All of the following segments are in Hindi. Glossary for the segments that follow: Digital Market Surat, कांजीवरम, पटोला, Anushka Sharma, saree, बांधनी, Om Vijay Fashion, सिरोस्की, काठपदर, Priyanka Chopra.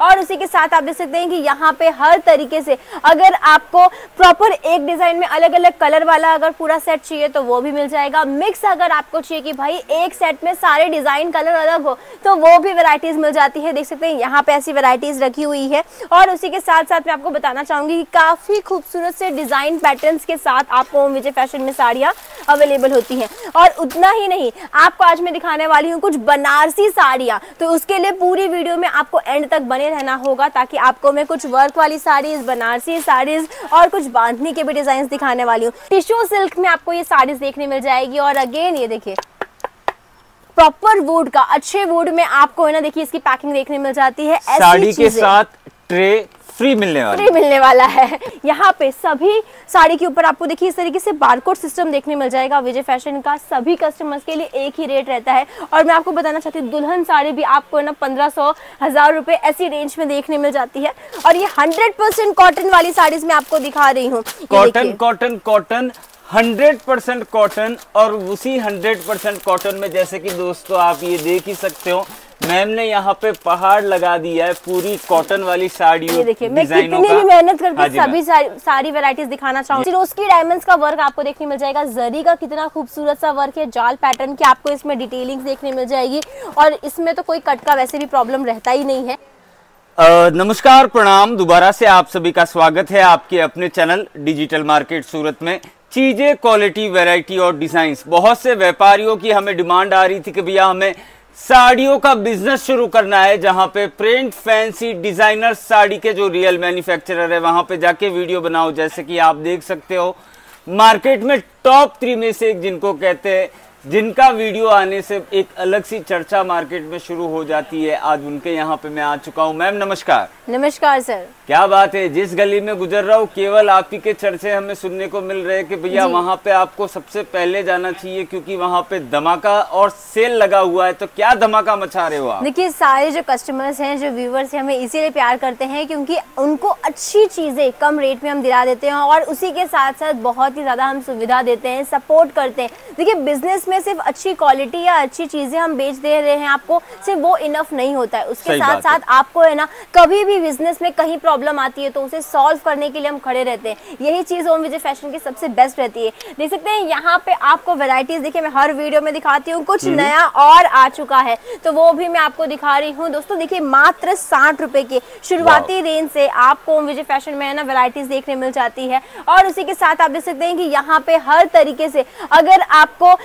और उसी के साथ आप देख सकते हैं कि यहाँ पे हर तरीके से अगर आपको प्रॉपर एक डिजाइन में अलग अलग कलर वाला अगर पूरा सेट चाहिए तो वो भी मिल जाएगा। मिक्स अगर आपको चाहिए कि भाई एक सेट में सारे डिजाइन कलर अलग हो तो वो भी वैरायटीज मिल जाती है। देख सकते हैं यहाँ पे ऐसी वैरायटीज रखी हुई है। और उसी के साथ साथ मैं आपको बताना चाहूंगी कि काफी खूबसूरत से डिजाइन पैटर्न्स के साथ आपको ओम विजय फैशन में साड़ियाँ अवेलेबल होती हैं। और उतना ही नहीं, आपको आज मैं दिखाने वाली हूँ कुछ बनारसी साड़ियाँ, तो उसके लिए पूरी वीडियो में आपको एंड तक बने रहना होगा ताकि आपको मैं कुछ वर्क वाली साड़ीज, बनारसी साड़ीज और कुछ बांधनी के भी डिजाइन दिखाने वाली हूँ। टिश्यू सिल्क में आपको ये साड़ीज देखने मिल जाएगी। और अगेन ये देखिए प्रॉपर वुड का, अच्छे वुड में आपको है ना, देखिए इसकी पैकिंग देखने मिल जाती है। साड़ी के साथ ट्रे फ्री मिलने वाला है। यहाँ पे सभी साड़ी के ऊपर आपको देखिए इस तरीके से बारकोड सिस्टम देखने मिल जाएगा। विजय फैशन का सभी कस्टमर्स के लिए एक ही रेट रहता है। और मैं आपको बताना चाहती हूँ दुल्हन साड़ी भी आपको ना 1500-1000 रुपए ऐसी रेंज में देखने मिल जाती है। और ये 100% कॉटन वाली साड़ीज मैं आपको दिखा रही हूँ। Cotton 100% cotton. और उसी 100% कॉटन में जैसे कि दोस्तों आप ये देख ही सकते हो, मैम ने यहाँ पे पहाड़ लगा दिया है पूरी कॉटन वाली साड़ियों डिजाइनों का। मैं कितनी भी मेहनत करके सभी सारी वैरायटीज दिखाना चाहूंगी। फिरोज़की डायमंड्स का वर्क आपको देखने मिल जाएगा। जरी का कितना खूबसूरत सा वर्क है, जाल पैटर्न की आपको इसमें डिटेलिंग देखने मिल जाएगी। और इसमें तो कोई कट का वैसे भी प्रॉब्लम रहता ही नहीं है। नमस्कार, प्रणाम, दोबारा से आप सभी का स्वागत है आपके अपने चैनल डिजिटल मार्केट सूरत में। चीजें, क्वालिटी, वैरायटी और डिजाइंस। बहुत से व्यापारियों की हमें डिमांड आ रही थी कि भैया हमें साड़ियों का बिजनेस शुरू करना है, जहां पे प्रिंट, फैंसी, डिजाइनर साड़ी के जो रियल मैन्युफैक्चरर है वहां पे जाके वीडियो बनाओ। जैसे कि आप देख सकते हो मार्केट में टॉप 3 में से एक जिनको कहते हैं, जिनका वीडियो आने से एक अलग सी चर्चा मार्केट में शुरू हो जाती है, आज उनके यहाँ पे मैं आ चुका हूँ। मैम नमस्कार। नमस्कार सर। क्या बात है, जिस गली में गुजर रहा हूँ केवल आप ही के चर्चे हमें सुनने को मिल रहे कि भैया वहाँ पे आपको सबसे पहले जाना चाहिए क्योंकि वहाँ पे धमाका और सेल लगा हुआ है। तो क्या धमाका मचा रहे हो आप? देखिए सारे जो कस्टमर्स है, जो व्यूवर्स है, हमें इसीलिए प्यार करते हैं क्योंकि उनको अच्छी चीजें कम रेट में हम दिला देते हैं और उसी के साथ साथ बहुत ही ज्यादा हम सुविधा देते हैं, सपोर्ट करते हैं। देखिए बिजनेस में सिर्फ अच्छी क्वालिटी या अच्छी चीजें हम बेच दे रहे हैं आपको, सिर्फ वो इनफ नहीं होता है। उसके साथ साथ आपको है ना कभी भी बिजनेस में कहीं प्रॉब्लम आती है तो उसे सॉल्व करने के लिए हम खड़े रहते हैं। यही चीज ओम विजय फैशन की सबसे बेस्ट रहती है। देख सकते हैं यहाँ पे आपको वैरायटीज, देखिए मैं हर वीडियो में दिखाती हूँ कुछ नया और आ चुका है तो वो भी मैं आपको दिखा रही हूँ। दोस्तों देखिए मात्र 60 रुपए की शुरुआती रेंज से आपको ओम विजय फैशन में है ना वैरायटीज देखने मिल जाती है। और उसी के साथ आप देख सकते हैं कि यहाँ पे हर तरीके से अगर आपको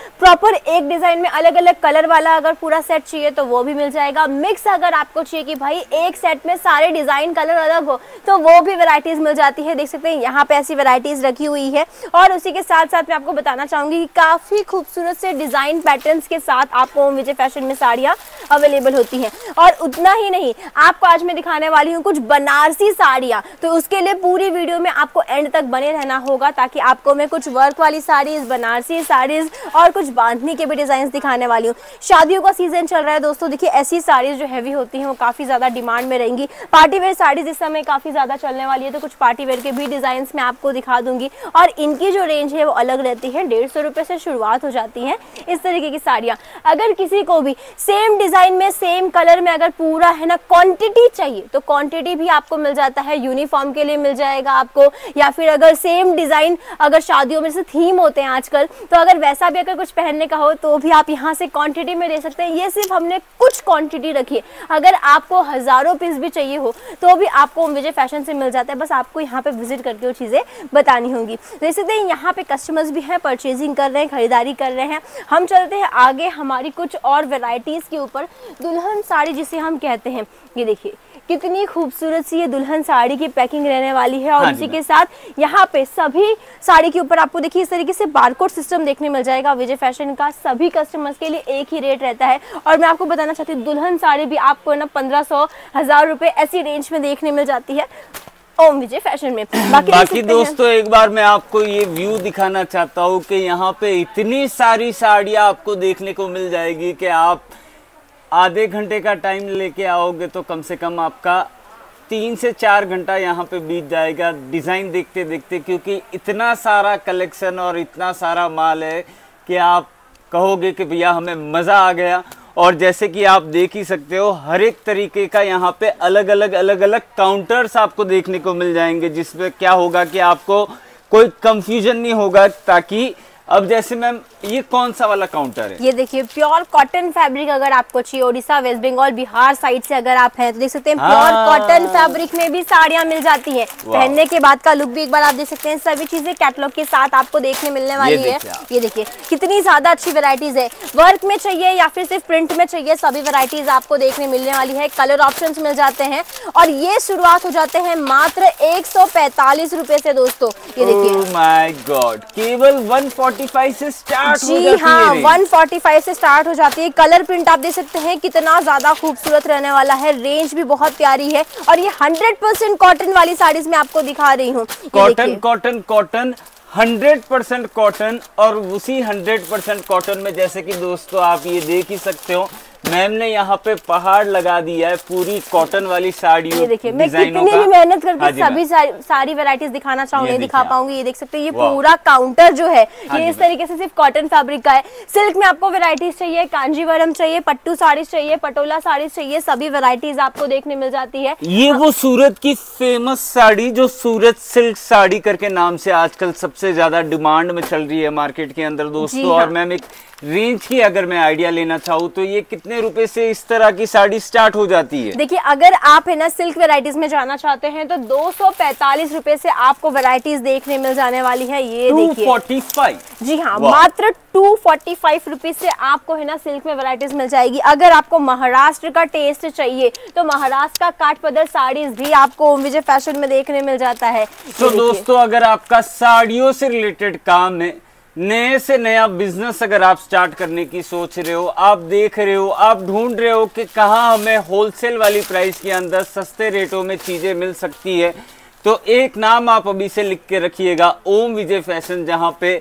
पर एक डिजाइन में अलग अलग कलर वाला अगर पूरा सेट चाहिए तो वो भी मिल जाएगा। मिक्स अगर आपको चाहिए कि भाई एक सेट में सारे डिजाइन कलर अलग हो तो वो भी वैरायटीज मिल जाती है। देख सकते हैं यहाँ पे ऐसी वैरायटीज रखी हुई है। और उसी के साथ साथ मैं आपको बताना चाहूंगी कि काफी खूबसूरत से डिजाइन पैटर्न्स के साथ आपको ओम विजय फैशन में साड़ियाँ अवेलेबल होती है। और उतना ही नहीं, आपको आज मैं दिखाने वाली हूँ कुछ बनारसी साड़ियाँ, तो उसके लिए पूरी वीडियो में आपको एंड तक बने रहना होगा ताकि आपको मैं कुछ वर्क वाली साड़ीज, बनारसी साड़ीज और कुछ बांधनी के भी डिजाइन दिखाने वाली हूँ। शादियों का सीजन चल रहा है दोस्तों, देखिए ऐसी साड़ीज जो हैवी होती हैं वो काफी ज्यादा डिमांड में रहेंगी। पार्टीवेयर साड़ीज इस समय काफी ज्यादा चलने वाली है तो कुछ पार्टीवेयर के भी डिजाइन मैं आपको दिखा दूंगी। और इनकी जो रेंज है वो अलग रहती है, 150 रुपए से शुरुआत हो जाती है इस तरीके की साड़ियाँ। अगर किसी को भी सेम डिजाइन में, सेम कलर में अगर पूरा है ना क्वान्टिटी चाहिए तो क्वान्टिटी भी आपको मिल जाता है। यूनिफॉर्म के लिए मिल जाएगा आपको, या फिर अगर सेम डिजाइन अगर शादियों में जैसे थीम होते हैं आजकल, तो अगर वैसा भी अगर कुछ पहनने का हो तो भी आप यहाँ से क्वांटिटी में ले सकते हैं। ये सिर्फ हमने कुछ क्वांटिटी रखी है, अगर आपको हजारों पीस भी चाहिए हो तो भी आपको ओम विजय फैशन से मिल जाता है। बस आपको यहाँ पे विजिट करके वो चीज़ें बतानी होंगी। देख सकते हैं यहाँ पे कस्टमर्स भी हैं, परचेजिंग कर रहे हैं, खरीदारी कर रहे हैं। हम चलते हैं आगे हमारी कुछ और वेराइटीज़ के ऊपर। दुल्हन साड़ी जिसे हम कहते हैं, ये देखिए कितनी खूबसूरत सी ये दुल्हन साड़ी की पैकिंग रहने वाली है। और इसी के साथ यहाँ पे सभी साड़ी के ऊपर आपको देखिए इस तरीके से बारकोड सिस्टम देखने मिल जाएगा। विजय फैशन का सभी कस्टमर्स के लिए एक ही रेट रहता है। और मैं आपको बताना चाहती हूँ दुल्हन साड़ी भी आपको ना 1500-1000 रुपए ऐसी रेंज में देखने मिल जाती है ओम विजय फैशन में। बाकी दोस्तों एक बार मैं आपको ये व्यू दिखाना चाहता हूँ कि यहाँ पे इतनी सारी साड़ियाँ आपको देखने को मिल जाएगी कि आप आधे घंटे का टाइम लेके आओगे तो कम से कम आपका 3 से 4 घंटा यहाँ पे बीत जाएगा डिज़ाइन देखते देखते, क्योंकि इतना सारा कलेक्शन और इतना सारा माल है कि आप कहोगे कि भैया हमें मज़ा आ गया। और जैसे कि आप देख ही सकते हो हर एक तरीके का यहाँ पे अलग अलग काउंटर्स आपको देखने को मिल जाएंगे, जिसमें क्या होगा कि आपको कोई कंफ्यूजन नहीं होगा। ताकि अब जैसे मैम ये कौन सा वाला काउंटर है, ये देखिए प्योर कॉटन फैब्रिक अगर आपको चाहिए ओडिशा वेस्ट बंगाल बिहार साइड से अगर आप हैं तो देख सकते हैं प्योर कॉटन फैब्रिक में भी साड़ियाँ मिल जाती हैं। पहनने के बाद का लुक भी एक बार आप देख सकते हैं, सभी चीजें कैटलॉग के साथ आपको देखने मिलने वाली है। ये देखिए कितनी ज्यादा अच्छी वेराइटीज है, वर्क में चाहिए या फिर सिर्फ प्रिंट में चाहिए, सभी वेराइटीज आपको देखने मिलने वाली है। कलर ऑप्शन मिल जाते हैं और ये शुरुआत हो जाते हैं मात्र 145 रुपए से दोस्तों। ये देखिए माय गॉड, केवल 145 से स्टार्ट हो जाती है। जी हाँ, 145 से स्टार्ट हो जाती है। कलर प्रिंट आप देख सकते हैं कितना ज्यादा खूबसूरत रहने वाला है, रेंज भी बहुत प्यारी है। और ये 100% कॉटन वाली साड़ीज में आपको दिखा रही हूँ, कॉटन 100% कॉटन। और उसी 100% कॉटन में जैसे कि दोस्तों आप ये देख ही सकते हो मैम ने यहाँ पे पहाड़ लगा दिया है पूरी कॉटन वाली साड़ियों। ये देखिए मैं कितनी भी मेहनत करके सभी सारी वैरायटीज दिखाना चाहूंगी दिखा पाऊंगी। ये देख सकते हैं ये पूरा काउंटर जो है ये इस तरीके से सिर्फ कॉटन फैब्रिक का है। सिल्क में आपको वैरायटीज चाहिए, कांजीवरम चाहिए, पट्टू साड़ी चाहिए, पटोला साड़ी चाहिए, सभी वैरायटीज आपको देखने मिल जाती है। ये वो सूरत की फेमस साड़ी जो सूरत सिल्क साड़ी करके नाम से आजकल सबसे ज्यादा डिमांड में चल रही है मार्केट के अंदर दोस्तों। और मैम एक रेंज की अगर मैं आइडिया लेना चाहूँ तो ये कितने रुपए से इस तरह की साड़ी स्टार्ट हो जाती है? देखिए अगर आप है ना सिल्क वैरायटीज में जाना चाहते हैं तो 245 रुपए से आपको वैरायटीज देखने मिल जाने वाली है। ये देखिए 245, जी हाँ मात्र 245 रुपीज से आपको है ना सिल्क में वैरायटीज मिल जाएगी। अगर आपको महाराष्ट्र का टेस्ट चाहिए तो महाराष्ट्र का काठपदर साड़ीज भी आपको ओम विजय फैशन में देखने मिल जाता है। तो दोस्तों अगर आपका साड़ियों से रिलेटेड काम है, नए से नया बिजनेस अगर आप स्टार्ट करने की सोच रहे हो, आप देख रहे हो, आप ढूंढ रहे हो कि कहाँ हमें होलसेल वाली प्राइस के अंदर सस्ते रेटों में चीज़ें मिल सकती है, तो एक नाम आप अभी से लिख के रखिएगा ओम विजय फैशन, जहाँ पे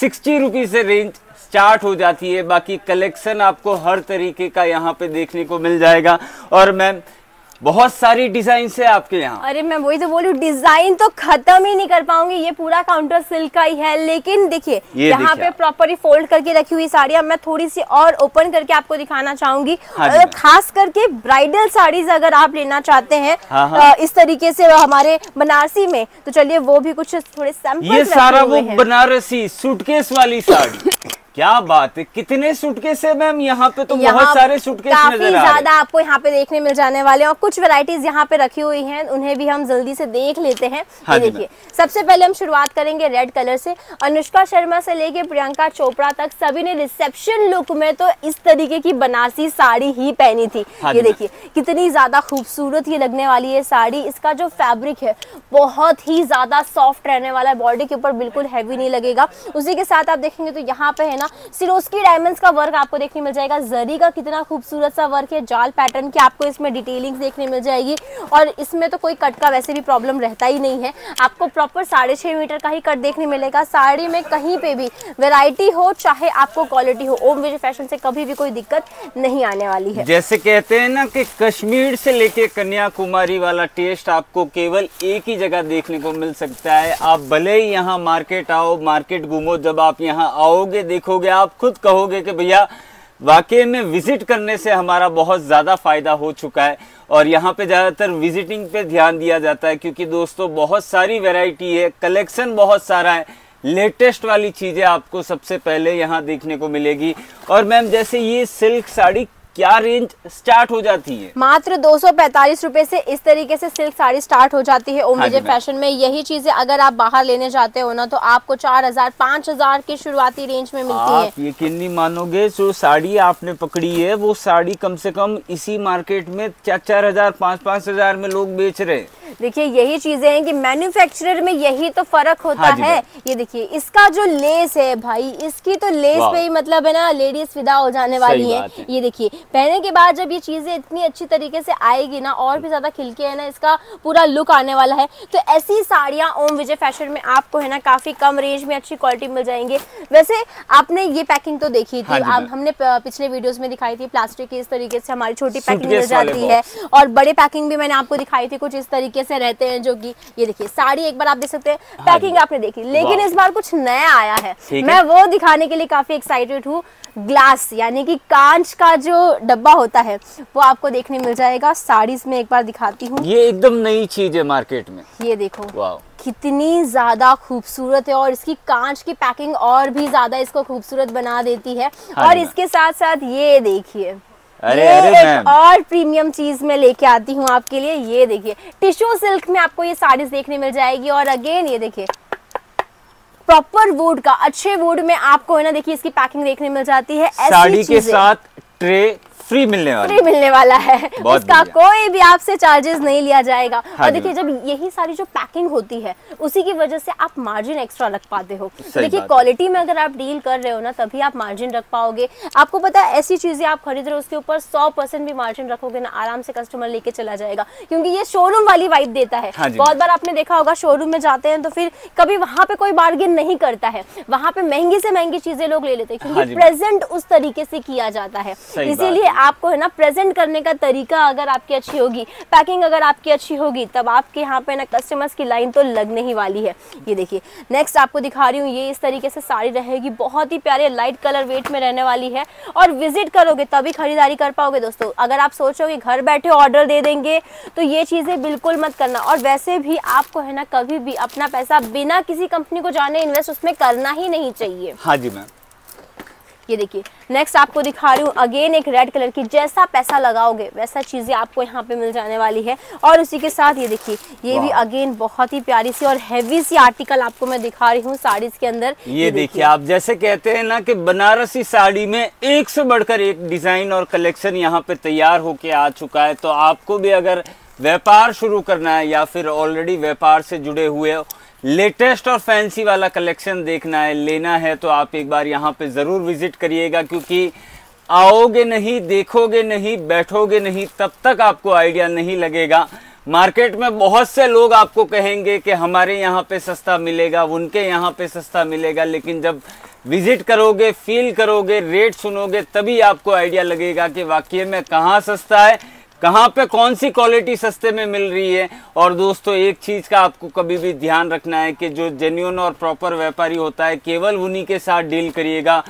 60 रुपीज़ से रेंज स्टार्ट हो जाती है। बाकी कलेक्शन आपको हर तरीके का यहाँ पे देखने को मिल जाएगा। और मैम बहुत सारी डिजाइन है आपके यहाँ। अरे मैं वही तो बोलूँ, डिजाइन तो खत्म ही नहीं कर पाऊंगी। ये पूरा काउंटर सिल्क का ही है, लेकिन देखिए यहाँ पे प्रॉपरली फोल्ड करके रखी हुई साड़ियाँ मैं थोड़ी सी और ओपन करके आपको दिखाना चाहूंगी। और खास करके ब्राइडल साड़ीज अगर आप लेना चाहते हैं इस तरीके से हमारे बनारसी में, तो चलिए वो भी कुछ थोड़े सैंपल। ये सारा वो बनारसी सूटकेस वाली साड़ी, क्या बात है, कितने सूटकेस है मैम यहाँ पे? तो बहुत सारे सूटकेस काफी ज्यादा आपको यहाँ पे देखने मिल जाने वाले हैं। और कुछ वैरायटीज यहाँ पे रखी हुई हैं, उन्हें भी हम जल्दी से देख लेते हैं। हाँ ये देखिए सबसे पहले हम शुरुआत करेंगे रेड कलर से। अनुष्का शर्मा से लेके प्रियंका चोपड़ा तक सभी ने रिसेप्शन लुक में तो इस तरीके की बनारसी साड़ी ही पहनी थी। ये देखिए कितनी ज्यादा खूबसूरत ये लगने वाली है साड़ी। इसका जो फैब्रिक है बहुत ही ज्यादा सॉफ्ट रहने वाला है, बॉडी के ऊपर बिल्कुल हैवी नहीं लगेगा। उसी के साथ आप देखेंगे तो यहाँ पे है सिरोस्की डायमंड्स का वर्क आपको देखने मिल जाएगा। जरी का कितना खूबसूरत सा वर्क है, जाल पैटर्न की आपको इसमें डिटेलिंग्स देखने मिल जाएगी। और इसमें तो कोई कट का वैसे भी प्रॉब्लम रहता ही नहीं है, आपको प्रॉपर 6.5 मीटर का ही कट देखने मिलेगा। साड़ी में कहीं पे भी वैरायटी हो चाहे आपको क्वालिटी हो, ओम विजय फैशन से कभी भी कोई दिक्कत नहीं आने वाली है। जैसे कहते हैं ना कि कश्मीर से लेके कन्याकुमारी वाला टेस्ट आपको केवल एक ही जगह देखने को मिल सकता है। आप भले ही यहाँ मार्केट आओ, मार्केट घूमो, जब आप यहाँ आओगे देखोगे आप खुद कहोगे कि भैया वाकई में विजिट करने से हमारा बहुत ज़्यादा फ़ायदा हो चुका है। और यहाँ पे ज़्यादातर विजिटिंग पे ध्यान दिया जाता है, क्योंकि दोस्तों बहुत सारी वैरायटी है, कलेक्शन बहुत सारा है, लेटेस्ट वाली चीज़ें आपको सबसे पहले यहाँ देखने को मिलेगी। और मैम जैसे ये सिल्क साड़ी क्या रेंज स्टार्ट हो जाती है? मात्र 245 रुपए से इस तरीके से सिल्क साड़ी स्टार्ट हो जाती है ओम विजय फैशन में। यही चीजें अगर आप बाहर लेने जाते हो ना तो आपको 4000-5000 की शुरुआती रेंज में मिलती है। आप यकीन नहीं मानोगे, जो साड़ी आपने पकड़ी है वो साड़ी कम से कम इसी मार्केट में 4000-5000 में लोग बेच रहे हैं। देखिए यही चीजें हैं कि मैन्युफैक्चरर में यही तो फर्क होता है। ये देखिए इसका जो लेस है भाई, इसकी तो लेस पे ही मतलब है ना लेडीज फिदा हो जाने वाली है। ये देखिए पहनने के बाद जब ये चीजें इतनी अच्छी तरीके से आएगी ना और भी ज्यादा खिलके है ना इसका पूरा लुक आने वाला है। तो ऐसी साड़ियाँ ओम विजय फैशन में आपको है ना काफी कम रेंज में अच्छी क्वालिटी मिल जाएंगे। वैसे आपने ये पैकिंग तो देखी थी, हमने पिछले वीडियोज में दिखाई थी, प्लास्टिक की इस तरीके से हमारी छोटी पैकिंग मिल जाती है और बड़े पैकिंग भी मैंने आपको दिखाई थी कुछ इस तरीके से रहते हैं, जो कि ये देखिए साड़ी एक बार आप देख सकते हैं, पैकिंग आपने देखी, लेकिन इस बार कुछ नया आया है, मैं वो दिखाने के लिए काफी एक्साइटेड हूँ। ग्लास यानी कि कांच का जो डब्बा होता है वो आपको देखने मिल जाएगा। साड़ीज में एक बार दिखाती हूँ, ये एकदम नई चीज है मार्केट में, ये देखो कितनी ज़्यादा खूबसूरत है और इसकी कांच की पैकिंग और भी ज़्यादा इसको खूबसूरत बना देती है। और इसके साथ साथ ये देखिए, अरे एक और प्रीमियम चीज में लेके आती हूँ आपके लिए। ये देखिए टिश्यू सिल्क में आपको ये साड़ीज देखने मिल जाएगी। और अगेन ये देखिए प्रॉपर वुड का, अच्छे वुड में आपको है ना, देखिए इसकी पैकिंग देखने मिल जाती है। साड़ी के साथ ट्रे फ्री मिलने वाला है, उसका कोई भी आपसे चार्जेस नहीं लिया जाएगा। और देखिए जब यही सारी जो पैकिंग होती है उसी की वजह से आप मार्जिन एक्स्ट्रा रख पाते हो। देखिए क्वालिटी में अगर आप डील कर रहे हो ना तभी आप मार्जिन रख पाओगे। आपको पता है ऐसी चीजें आप खरीद रहे हो उसके ऊपर 100% भी मार्जिन रखोगे ना, आराम से कस्टमर लेके चला जाएगा, क्योंकि ये शोरूम वाली वाइब देता है। बहुत बार आपने देखा होगा शोरूम में जाते हैं तो फिर कभी वहाँ पे कोई बार्गेन नहीं करता है, वहाँ पे महंगी से महंगी चीजें लोग ले लेते हैं, क्योंकि प्रेजेंट उस तरीके से किया जाता है। इसीलिए आपको है ना प्रेजेंट करने का तरीका अगर आपकी अच्छी होगी, पैकिंग अगर आपकी अच्छी होगी, तब आपके यहाँ पे ना कस्टमर्स की लाइन तो लगने ही वाली है। ये देखिए नेक्स्ट आपको दिखा रही हूँ, ये इस तरीके से साड़ी रहेगी, बहुत ही प्यारे लाइट कलर वेट में रहने वाली है। और विजिट करोगे तभी खरीदारी कर पाओगे दोस्तों। अगर आप सोचोगे घर बैठे ऑर्डर दे देंगे तो ये चीजें बिल्कुल मत करना। और वैसे भी आपको है ना कभी भी अपना पैसा बिना किसी कंपनी को जाने इन्वेस्ट उसमें करना ही नहीं चाहिए। हाँ जी मैम। ये देखिए नेक्स्ट आपको दिखा रही हूँ अगेन एक रेड कलर की, जैसा पैसा लगाओगे वैसा चीज़ें आपको यहाँ पे मिल जाने वाली है। और उसी के साथ ये देखिए ये भी अगेन बहुत ही प्यारी सी और हैवी सी आर्टिकल आपको मैं दिखा रही हूँ साड़ीज के अंदर। ये देखिए आप जैसे कहते हैं ना कि बनारसी साड़ी में एक से बढ़कर एक डिजाइन और कलेक्शन यहाँ पे तैयार होके आ चुका है। तो आपको भी अगर व्यापार शुरू करना है या फिर ऑलरेडी व्यापार से जुड़े हुए लेटेस्ट और फैंसी वाला कलेक्शन देखना है, लेना है, तो आप एक बार यहाँ पे ज़रूर विजिट करिएगा, क्योंकि आओगे नहीं, देखोगे नहीं, बैठोगे नहीं, तब तक आपको आइडिया नहीं लगेगा। मार्केट में बहुत से लोग आपको कहेंगे कि हमारे यहाँ पे सस्ता मिलेगा, उनके यहाँ पे सस्ता मिलेगा, लेकिन जब विजिट करोगे, फील करोगे, रेट सुनोगे, तभी आपको आइडिया लगेगा कि वाकई में कहाँ सस्ता है, कहाँ पे कौन सी क्वालिटी सस्ते में मिल रही है। और दोस्तों एक चीज़ का आपको कभी भी ध्यान रखना है कि जो जेन्युइन और प्रॉपर व्यापारी होता है केवल उन्हीं के साथ डील करिएगा।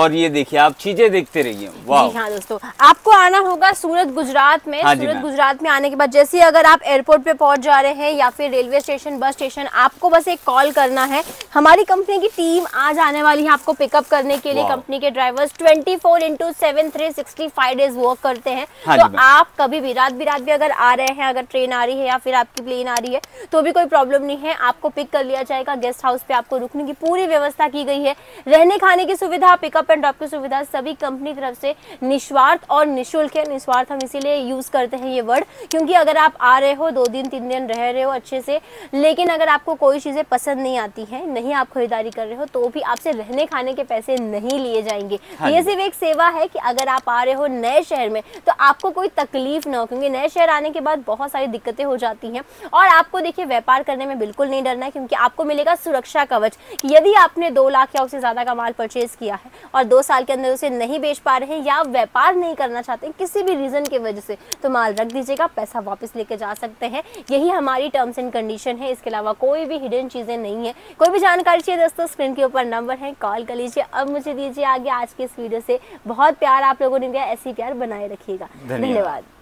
और ये देखिए आप चीजें देखते रहिए। वाह हाँ दोस्तों, आपको आना होगा सूरत गुजरात में। हाँ सूरत गुजरात में आने के बाद जैसे अगर आप एयरपोर्ट पे पहुंच जा रहे हैं या फिर रेलवे स्टेशन, बस स्टेशन, आपको बस एक कॉल करना है। हमारी कंपनी की टीम आज आने वाली है आपको पिकअप करने के लिए। कंपनी के ड्राइवर्स 24x7 365 डेज वर्क करते हैं। तो आप कभी भी रात भी अगर आ रहे हैं, अगर ट्रेन आ रही है या फिर आपकी प्लेन आ रही है तो भी कोई प्रॉब्लम नहीं है, आपको पिक कर लिया जाएगा। गेस्ट हाउस पे आपको रुकने की पूरी व्यवस्था की गई है, रहने खाने की सुविधा, पिकअप ड्रॉप की सुविधा सभी कंपनी तरफ से निस्वार्थ और निशुल्क है। निस्वार्थ हम इसीलिए यूज करते हैं ये वर्ड, क्योंकि अगर आप आ रहे हो 2 दिन 3 दिन रह रहे हो अच्छे से, लेकिन अगर आपको कोई चीजें पसंद नहीं आती हैं, नहीं आप खरीदारी कर रहे हो, तो भी आपसे रहने खाने के पैसे नहीं लिए जाएंगे। ये सिर्फ एक सेवा है कि अगर आप आ रहे हो नए शहर में तो आपको कोई तकलीफ ना हो, क्योंकि नए शहर आने के बाद बहुत सारी दिक्कतें हो जाती हैं। और आपको देखिए व्यापार करने में बिल्कुल नहीं डरना है, क्योंकि आपको मिलेगा सुरक्षा कवच। यदि आपने 2 लाख या उससे ज्यादा का माल परचेज किया है और 2 साल के अंदर उसे नहीं बेच पा रहे हैं या आप व्यापार नहीं करना चाहते किसी भी रीजन के वजह से, तो माल रख दीजिएगा, पैसा वापस लेके जा सकते हैं। यही हमारी टर्म्स एंड कंडीशन है, इसके अलावा कोई भी हिडन चीजें नहीं है। कोई भी जानकारी चाहिए दोस्तों, स्क्रीन के ऊपर नंबर है, कॉल कर लीजिए। अब मुझे दीजिए आगे आज के इस वीडियो से। बहुत प्यार आप लोगों ने दिया, ऐसी प्यार बनाए रखिएगा। धन्यवाद।